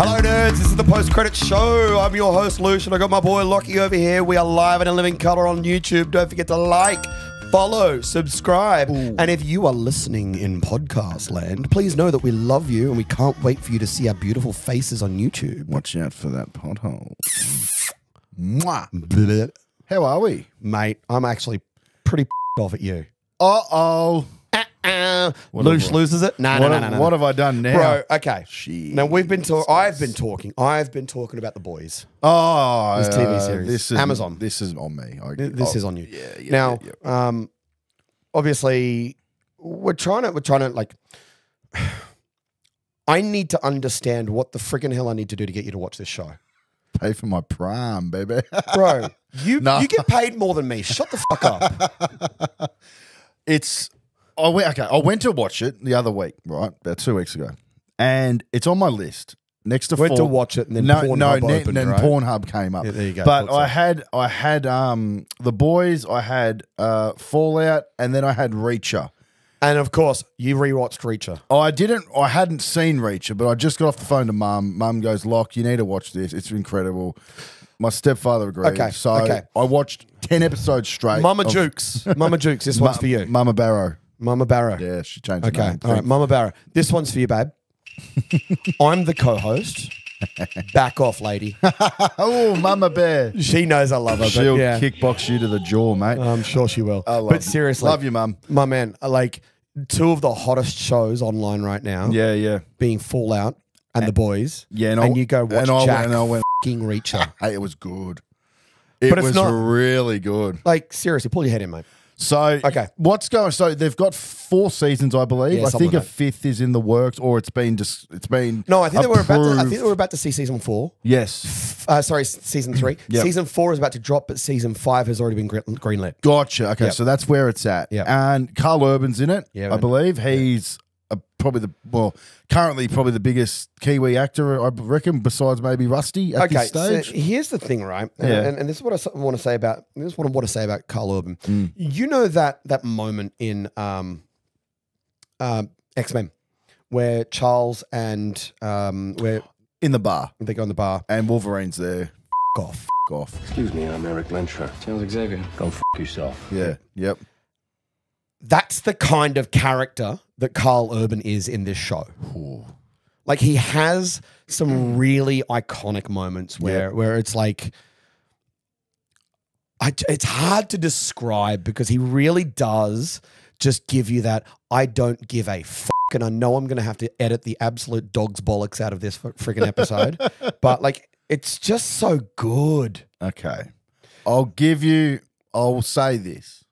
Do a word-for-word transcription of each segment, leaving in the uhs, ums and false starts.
Hello nerds, this is the post-credit show. I'm your host Loosh and I got my boy Loki over here. We are live and in living color on YouTube. Don't forget to like, follow, subscribe. Ooh. And if you are listening in podcast land, please know that we love you and we can't wait for you to see our beautiful faces on YouTube. Watch out for that pothole. Mwah. Bleh. How are we? Mate, I'm actually pretty pissed off at you. Uh-oh. Uh, Loosh loses it. No, no, no, no, no. What have I done now, bro? Okay. Jeez. Now we've been talking. I've been talking. I've been talking about The Boys. Oh, this T V series. Uh, this is, Amazon. This is on me. I, this oh, is on you. Yeah, yeah, now, yeah, yeah. Um, obviously, we're trying to. We're trying to like. I need to understand what the freaking hell I need to do to get you to watch this show. Pay for my Prime, baby, bro. You nah. you get paid more than me. Shut the fuck up. It's. I went, okay, I went to watch it the other week, right? About two weeks ago. And it's on my list. Next to went four, to watch it and then no, Pornhub no, opened, and then right? Pornhub came up. Yeah, there you go. But I had, I had um, The Boys, I had uh, Fallout, and then I had Reacher. And, of course, you rewatched Reacher. Oh, I didn't. I hadn't seen Reacher, but I just got off the phone to Mum. Mum goes, Locke, you need to watch this. It's incredible. My stepfather agreed. Okay, so okay. I watched ten episodes straight. Mama of, Jukes. Mama Jukes, this one's for you. Mama Barrow. Mama Barrow. Yeah, she changed her name. Okay, all right, Mama Barrow. This one's for you, babe. I'm the co-host. Back off, lady. Oh, Mama Bear. She knows I love her. She'll yeah. kickbox you to the jaw, mate. I'm sure she will. I love but you. seriously. Love you, Mum. My man, like two of the hottest shows online right now. Yeah, yeah. Being Fallout and, and The Boys. Yeah, and, and you go watch and Jack and I went, f***ing Reacher. Hey, it was good. It but was it's not, really good. Like, seriously, pull your head in, mate. So okay. what's going? So they've got four seasons, I believe. Yeah, I think like a fifth is in the works, or it's been just it's been. No, I think they were about. To, I think they were about to see season four. Yes, uh, sorry, season three. Yep. Season four is about to drop, but season five has already been greenlit. Gotcha. Okay, yep. so that's where it's at. Yep. And Karl Urban's in it. Yeah, I believe he's yep. a, probably the well currently probably the biggest Kiwi actor, I reckon, besides maybe Rusty at okay, this stage. So here's the thing, right? And, yeah. and, and this is what I want to say about this is what I want to say about Karl Urban. Mm. You know that that moment in um, uh, X Men where Charles and um, where in the bar they go in the bar and Wolverine's there. F off, f off. Excuse me, I'm Eric Lencher. Charles Xavier. Go f yourself. Yeah. Yep. That's the kind of character that Karl Urban is in this show. Ooh. Like he has some really iconic moments where, yep. where it's like, I, it's hard to describe because he really does just give you that, I don't give a fuck and I know I'm going to have to edit the absolute dog's bollocks out of this freaking episode. But like, it's just so good. Okay. I'll give you, I'll say this.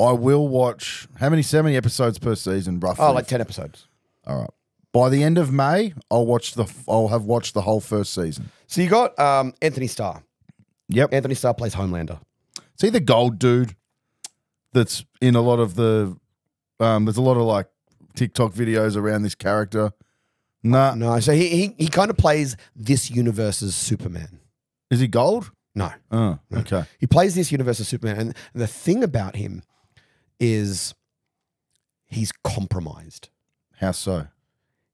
I will watch how many seventy episodes per season, roughly. Oh, like ten episodes. All right. By the end of May, I'll watch the. I'll have watched the whole first season. So you got um, Anthony Starr. Yep. Anthony Starr plays Homelander. Is he the gold dude that's in a lot of the? Um, there's a lot of like TikTok videos around this character. No, nah. no. So he he, he kind of plays this universe's Superman. Is he gold? No. Oh, okay. He plays this universe's Superman, and the thing about him. Is he's compromised. How so?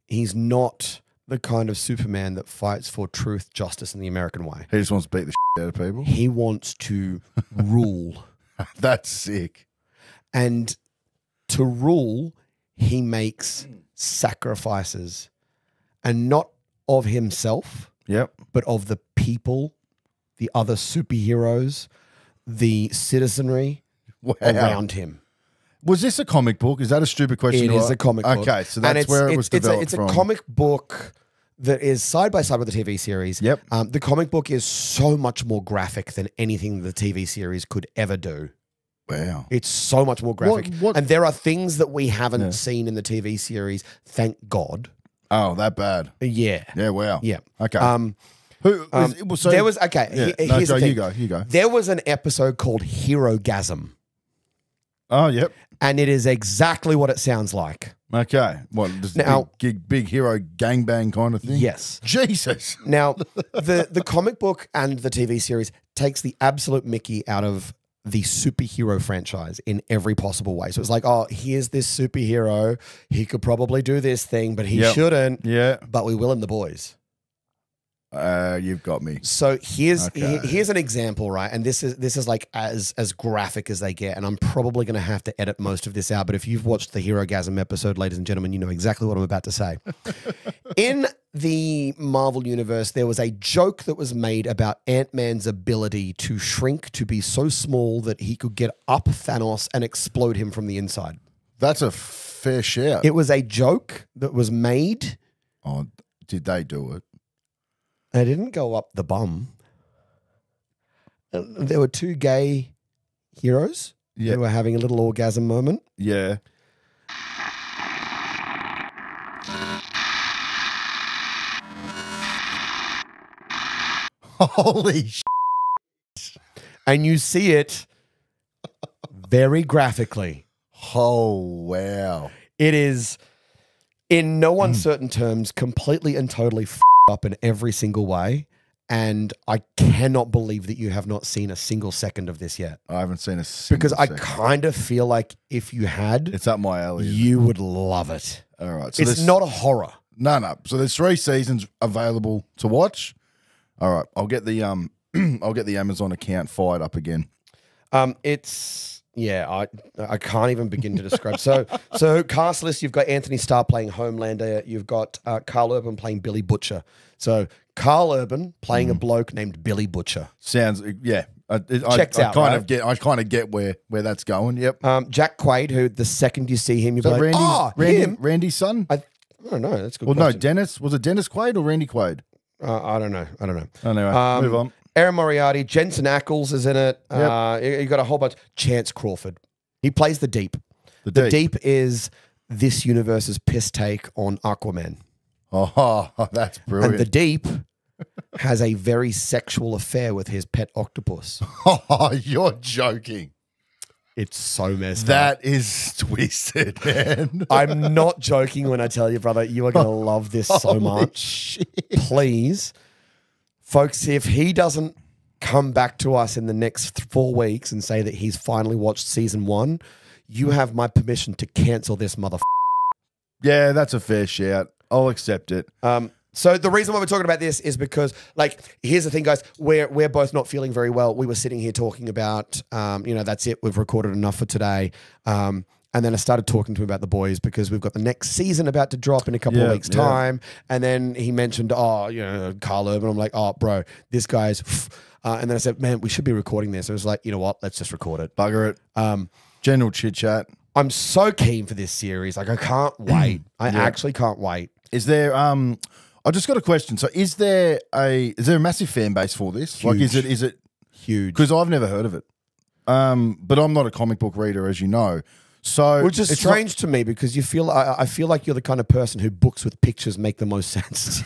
He's not the kind of Superman that fights for truth, justice, and the American way. He just wants to beat the shit out of people? He wants to rule. That's sick. And to rule, he makes sacrifices. And not of himself, yep. but of the people, the other superheroes, the citizenry wow. around him. Was this a comic book? Is that a stupid question? It is a comic book. Okay, so that's where it was developed from. It's a comic book that is side by side with the T V series. Yep. Um, the comic book is so much more graphic than anything the T V series could ever do. Wow. It's so much more graphic. What, what? And there are things that we haven't yeah. seen in the T V series, thank God. Oh, that bad? Yeah. Yeah, wow. Yeah. Okay. Um, Who, um, is, well, so, there was, okay. Yeah, he, no, here's go, the thing. You go, you go. There was an episode called Herogasm. Oh, yep. And it is exactly what it sounds like. Okay. What, this now, big, big hero gangbang kind of thing? Yes. Jesus. Now, the, the comic book and the T V series takes the absolute mickey out of the superhero franchise in every possible way. So it's like, oh, here's this superhero. He could probably do this thing, but he yep. shouldn't. Yeah. But we will in The Boys. Uh, you've got me. So here's okay. he, here's an example, right? And this is this is like as as graphic as they get. And I'm probably going to have to edit most of this out. But if you've watched the Herogasm episode, ladies and gentlemen, you know exactly what I'm about to say. In the Marvel universe, there was a joke that was made about Ant-Man's ability to shrink to be so small that he could get up Thanos and explode him from the inside. That's a fair share. It was a joke that was made. Oh, did they do it? They didn't go up the bum. There were two gay heroes yep. who were having a little orgasm moment. Yeah. Holy shit. And you see it very graphically. Oh, wow. It is, in no uncertain terms, completely and totally f***ed up in every single way, and I cannot believe that you have not seen a single second of this yet. I haven't seen a single because second. I kind of feel like if you had, it's up my alley. You would love it. All right, so it's not a horror. No, no. So there's three seasons available to watch. All right, I'll get the um, I'll get the Amazon account fired up again. Um, it's. Yeah, I I can't even begin to describe. So so cast list, you've got Anthony Starr playing Homelander. You've got uh, Karl Urban playing Billy Butcher. So Karl Urban playing mm. a bloke named Billy Butcher. Sounds yeah. I, it, Checks I, out. I kind right? of get. I kind of get where where that's going. Yep. Um, Jack Quaid, who the second you see him, you're like, Randy's, oh, Randy, him, Randy's son. I, I don't know. That's a good. Well, question. No, Dennis was it Dennis Quaid or Randy Quaid? Uh, I don't know. I don't know. Anyway, um, move on. Erin Moriarty, Jensen Ackles is in it. Yep. Uh, you, you got a whole bunch. Chace Crawford. He plays the Deep. The, the Deep. Deep is this universe's piss take on Aquaman. Oh, that's brilliant. And the Deep has a very sexual affair with his pet octopus. Oh, you're joking. It's so messed that up. That is twisted, man. I'm not joking when I tell you, brother, you are going to love this so much. Shit. Please. Folks, if he doesn't come back to us in the next four weeks and say that he's finally watched season one, you have my permission to cancel this motherfucker. Yeah, that's a fair shout. I'll accept it. Um, so the reason why we're talking about this is because, like, here's the thing, guys. We're we're both not feeling very well. We were sitting here talking about, um, you know, that's it. We've recorded enough for today. Um And then I started talking to him about The Boys because we've got the next season about to drop in a couple yeah, of weeks' yeah. time. And then he mentioned, oh, you know, Karl Urban. I'm like, oh, bro, this guy's. Uh, and then I said, man, we should be recording this. I was like, you know what? Let's just record it. Bugger it. Um, General chit chat. I'm so keen for this series. Like, I can't wait. I yeah. actually can't wait. Is there? Um, I just got a question. So, is there a is there a massive fan base for this? Huge. Like, is it is it huge? Because I've never heard of it. Um, but I'm not a comic book reader, as you know. So which is it's strange not, to me because you feel I, I feel like you're the kind of person who books with pictures make the most sense.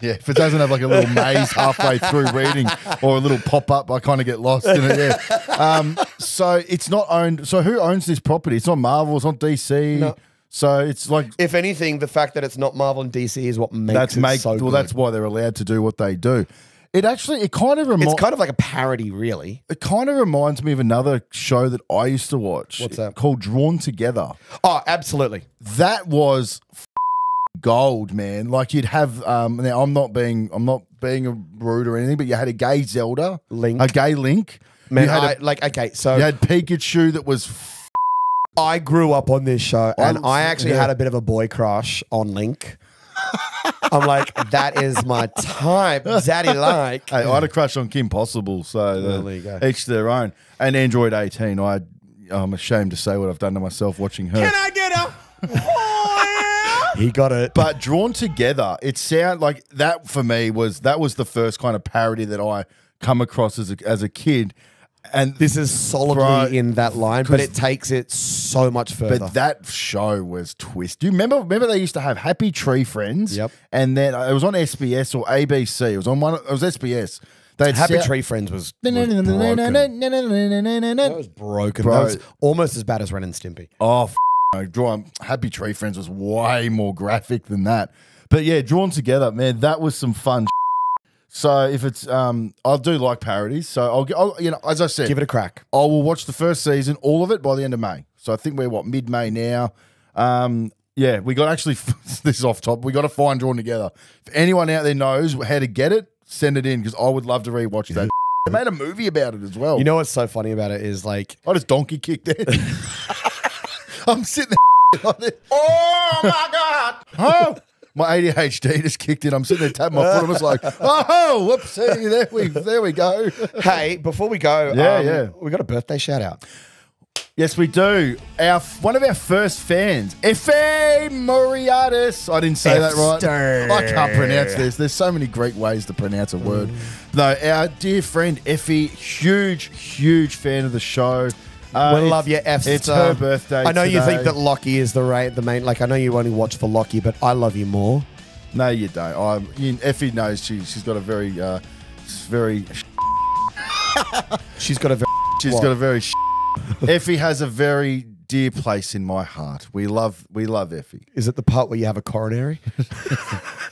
Yeah, if it doesn't have like a little maze halfway through reading or a little pop up, I kind of get lost in it. Yeah. Um, so it's not owned. So who owns this property? It's not Marvel. It's not D C. No. So it's like, if anything, the fact that it's not Marvel and D C is what makes that's it make, so well, good. Well, that's why they're allowed to do what they do. It actually, it kind of reminds. It's kind of like a parody, really. It kind of reminds me of another show that I used to watch. What's that? Called Drawn Together. Oh, absolutely. That was f gold, man. Like you'd have. Um, now I'm not being, I'm not being rude or anything, but you had a gay Zelda, Link, a gay Link. Man, you had I, a, like okay, so you had Pikachu that was. F I grew up on this show, and I'm, I actually yeah. had a bit of a boy crush on Link. I'm like, that is my type, daddy like. Hey, I had a crush on Kim Possible, so the, well, you go. Each their own. And Android eighteen, I, I'm ashamed to say what I've done to myself watching her. Can I get a? Oh, yeah. He got it. But Drawn Together, it sound like that for me was, that was the first kind of parody that I come across as a, as a kid. And this is solidly bro, in that line, but it takes it so much further. But that show was twist. Do you remember? Remember they used to have Happy Tree Friends. Yep. And then it was on S B S or A B C. It was on one. It was S B S. They'd Happy Tree Friends was, was broken. That was broken. Bro. That was almost as bad as Ren and Stimpy. Oh, f no. Drawn Happy Tree Friends was way more graphic than that. But yeah, Drawn Together, man, that was some fun. So if it's, um, I do like parodies. So I'll, I'll, you know, as I said, give it a crack. I will watch the first season, all of it, by the end of May. So I think we're what mid May now. Um, Yeah, we got actually, this is off top, we got to find Drawn Together. If anyone out there knows how to get it, send it in, because I would love to rewatch that. They made a movie about it as well. You know what's so funny about it is like... I just donkey kicked it. I'm sitting there like this. Oh my God. Oh. My A D H D just kicked in. I'm sitting there tapping my foot. I was like, oh, whoopsie, there we, there we go. Hey, before we go, yeah, um, yeah. we got a birthday shout out. Yes, we do. Our one of our first fans, Effie Moriatis. I didn't say F that right. Star. I can't pronounce this. There's so many Greek ways to pronounce a word. Mm. No, our dear friend Effie, huge, huge fan of the show. Uh, we love you, F. It's her birthday. I know today. You think that Loki is the right, the main. Like I know you only watch for Loki, but I love you more. No, you don't. I, you, Effie knows she she's got a very, uh, very. she's got a very. She's what? got a very. Effie has a very dear place in my heart. We love, we love Effie. Is it the part where you have a coronary?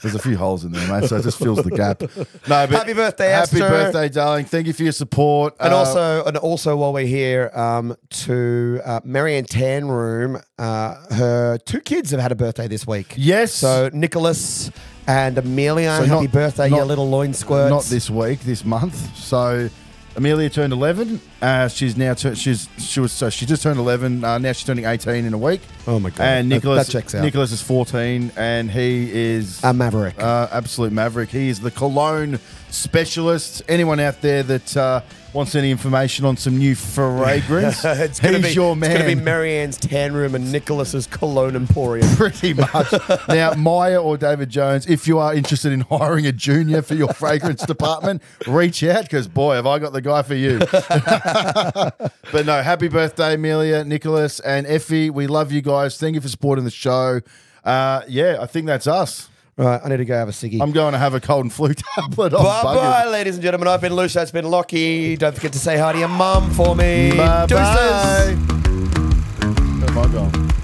There's a few holes in there, mate, so it just fills the gap. No, but happy birthday, happy Esther. birthday, darling. Thank you for your support. And uh, also, and also, while we're here, um, to uh, Marianne Tan Room, uh, her two kids have had a birthday this week. Yes, so Nicholas and Amelia. So happy not, birthday, not, you little loin squirts. Not this week, this month. So. Amelia turned eleven. Uh, she's now tur she's she was so she just turned eleven. Uh, now she's turning eighteen in a week. Oh my God! And Nicholas that, that checks out. Nicholas is fourteen, and he is a maverick, uh, absolute maverick. He is the cologne specialist. Anyone out there that uh, wants any information on some new fragrance, it's he's be, your man. It's going to be Marianne's Tan Room and Nicholas's Cologne Emporium, pretty much. Now, Maya or David Jones, if you are interested in hiring a junior for your fragrance department, reach out because boy, have I got the guy for you. But no, happy birthday, Amelia, Nicholas, and Effie. We love you guys. Thank you for supporting the show. Uh, yeah, I think that's us. Right, I need to go have a ciggy. I'm going to have a cold and flu tablet. Bye-bye, ladies and gentlemen. I've been Loosh. That's been Lockie. Don't forget to say hi to your mum for me. Bye-bye. Deuces. Where am I going?